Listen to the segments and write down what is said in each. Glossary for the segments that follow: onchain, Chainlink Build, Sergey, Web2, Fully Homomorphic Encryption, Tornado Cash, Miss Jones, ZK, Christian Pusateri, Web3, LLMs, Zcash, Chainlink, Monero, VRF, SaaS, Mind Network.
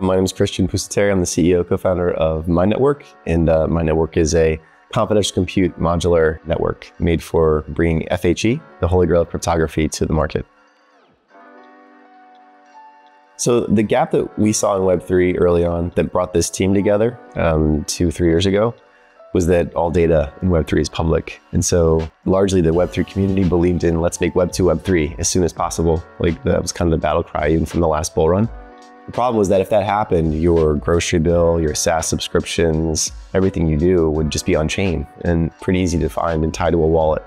My name is Christian Pusateri. I'm the CEO, co-founder of Mind Network, and Mind Network is a confidential compute modular network made for bringing FHE, the holy grail of cryptography, to the market. So the gap that we saw in Web3 early on that brought this team together 2 or 3 years ago was that all data in Web3 is public. And so largely the Web3 community believed in let's make Web2 Web3 as soon as possible. Like that was kind of the battle cry even from the last bull run. The problem was that if that happened, your grocery bill, your SaaS subscriptions, everything you do would just be on chain and pretty easy to find and tied to a wallet.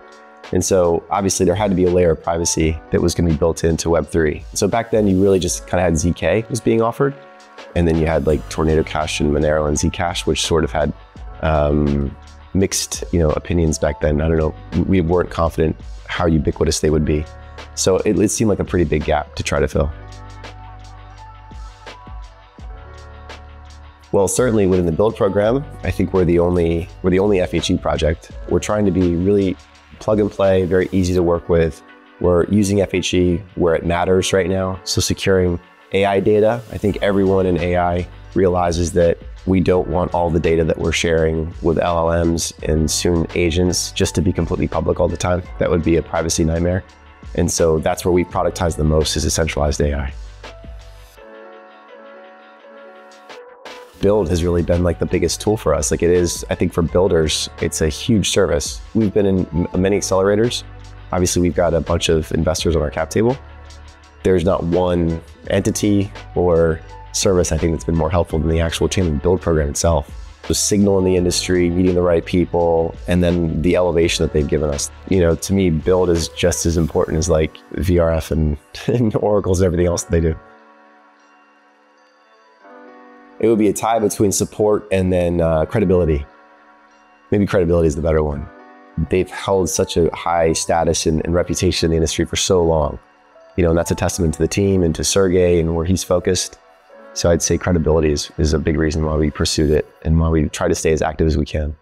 And so obviously there had to be a layer of privacy that was going to be built into Web3. So back then you really just kind of had ZK was being offered. And then you had like Tornado Cash and Monero and Zcash, which sort of had mixed opinions back then. I don't know, we weren't confident how ubiquitous they would be. So it seemed like a pretty big gap to try to fill. Well, certainly within the build program, I think we're the only FHE project. We're trying to be really plug and play, very easy to work with. We're using FHE where it matters right now. So securing AI data, I think everyone in AI realizes that we don't want all the data that we're sharing with LLMs and soon agents just to be completely public all the time. That would be a privacy nightmare. And so that's where we productize the most is a centralized AI. Build has really been like the biggest tool for us. Like it is, I think for builders, it's a huge service. We've been in many accelerators. Obviously we've got a bunch of investors on our cap table. There's not one entity or service I think that's been more helpful than the actual Chainlink build program itself. The signal in the industry, meeting the right people, and then the elevation that they've given us. You know, to me, build is just as important as like VRF and Oracles and everything else that they do. It would be a tie between support and then credibility. Maybe credibility is the better one. They've held such a high status and reputation in the industry for so long. You know, and that's a testament to the team and to Sergey and where he's focused. So I'd say credibility is a big reason why we pursued it and why we try to stay as active as we can.